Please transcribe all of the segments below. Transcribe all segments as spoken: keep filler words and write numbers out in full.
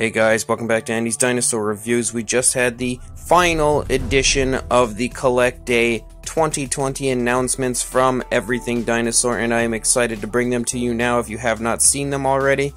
Hey guys, welcome back to Andy's Dinosaur Reviews. We just had the final edition of the Collecta twenty twenty announcements from Everything Dinosaur, and I am excited to bring them to you now if you have not seen them already.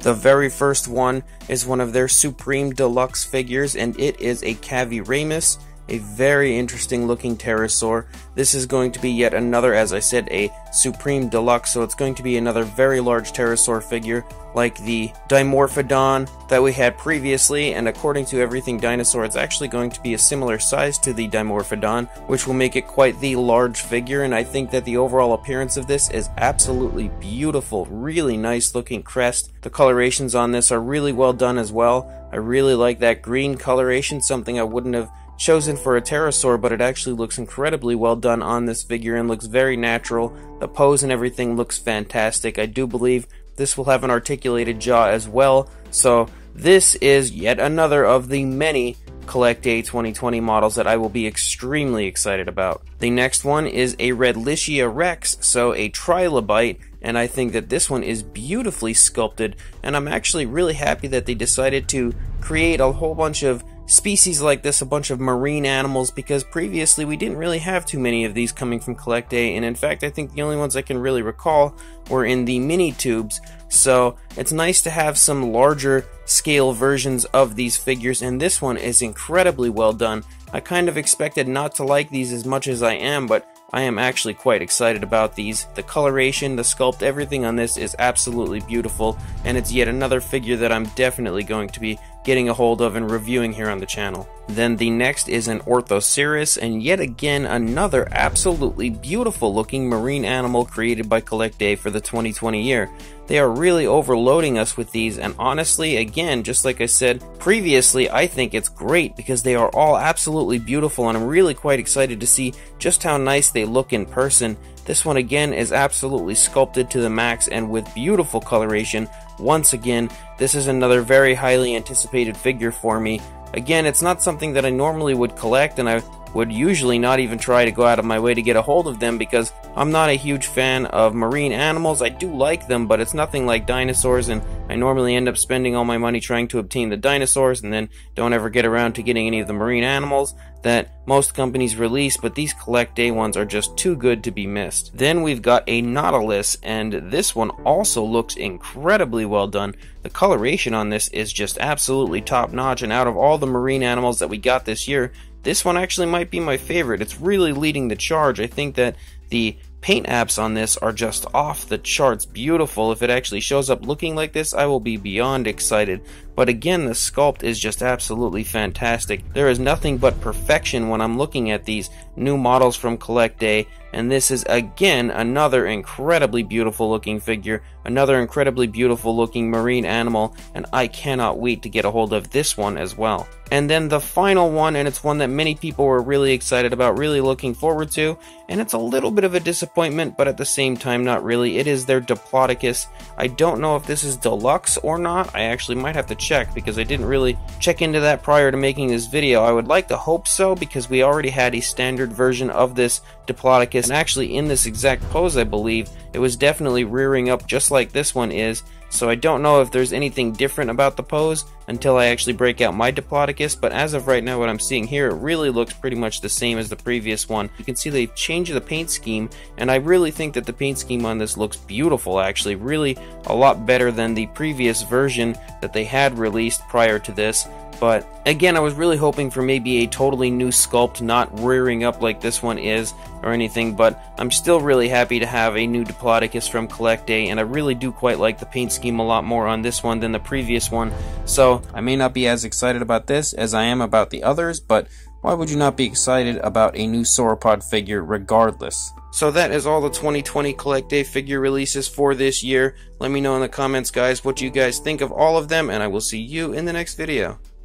The very first one is one of their Supreme Deluxe figures, and it is a Caviramus, a very interesting looking pterosaur. This is going to be yet another, as I said, a Supreme Deluxe, so it's going to be another very large pterosaur figure like the Dimorphodon that we had previously, and according to Everything Dinosaur, it's actually going to be a similar size to the Dimorphodon, which will make it quite the large figure. And I think that the overall appearance of this is absolutely beautiful. Really nice looking crest. The colorations on this are really well done as well. I really like that green coloration, something I wouldn't have chosen for a pterosaur, but it actually looks incredibly well done on this figure and looks very natural. The pose and everything looks fantastic. I do believe this will have an articulated jaw as well. So this is yet another of the many Collecta twenty twenty models that I will be extremely excited about. The next one is a Redlichia Rex, so a trilobite, and I think that this one is beautifully sculpted, and I'm actually really happy that they decided to create a whole bunch of species like this, a bunch of marine animals, because previously we didn't really have too many of these coming from Collecta, and in fact I think the only ones I can really recall were in the mini tubes. So it's nice to have some larger scale versions of these figures, and this one is incredibly well done. I kind of expected not to like these as much as I am, but I am actually quite excited about these. The coloration, the sculpt, everything on this is absolutely beautiful, and it's yet another figure that I'm definitely going to be getting a hold of and reviewing here on the channel. Then the next is an Orthoceras, and yet again another absolutely beautiful looking marine animal created by Collecta for the twenty twenty year. They are really overloading us with these, and honestly, again, just like I said previously, I think it's great because they are all absolutely beautiful, and I'm really quite excited to see just how nice they look in person. This one again is absolutely sculpted to the max and with beautiful coloration. Once again, this is another very highly anticipated figure for me. Again, it's not something that I normally would collect, and I would usually not even try to go out of my way to get a hold of them because I'm not a huge fan of marine animals. I do like them, but it's nothing like dinosaurs, and I normally end up spending all my money trying to obtain the dinosaurs and then don't ever get around to getting any of the marine animals that most companies release, but these Collecta ones are just too good to be missed. Then we've got a Nautilus, and this one also looks incredibly well done. The coloration on this is just absolutely top notch, and out of all the marine animals that we got this year, this one actually might be my favorite. It's really leading the charge. I think that the paint apps on this are just off the charts beautiful. If it actually shows up looking like this, I will be beyond excited. But again, the sculpt is just absolutely fantastic. There is nothing but perfection when I'm looking at these new models from Collecta, and this is again another incredibly beautiful looking figure, another incredibly beautiful looking marine animal, and I cannot wait to get a hold of this one as well. And then the final one, and it's one that many people were really excited about, really looking forward to, and it's a little bit of a disappointment, but at the same time not really. It is their Diplodocus. I don't know if this is deluxe or not. I actually might have to check because I didn't really check into that prior to making this video. I would like to hope so, because we already had a standard version of this Diplodocus, and actually in this exact pose I believe. It was definitely rearing up just like this one is, so I don't know if there's anything different about the pose until I actually break out my Diplodocus, but as of right now what I'm seeing here, it really looks pretty much the same as the previous one. You can see they've changed the paint scheme, and I really think that the paint scheme on this looks beautiful actually, really a lot better than the previous version that they had released prior to this. But again, I was really hoping for maybe a totally new sculpt, not rearing up like this one is or anything, but I'm still really happy to have a new Diplodocus from Collecta, and I really do quite like the paint scheme a lot more on this one than the previous one. So I may not be as excited about this as I am about the others, but why would you not be excited about a new sauropod figure regardless? So that is all the twenty twenty Collecta figure releases for this year. Let me know in the comments, guys, what you guys think of all of them, and I will see you in the next video.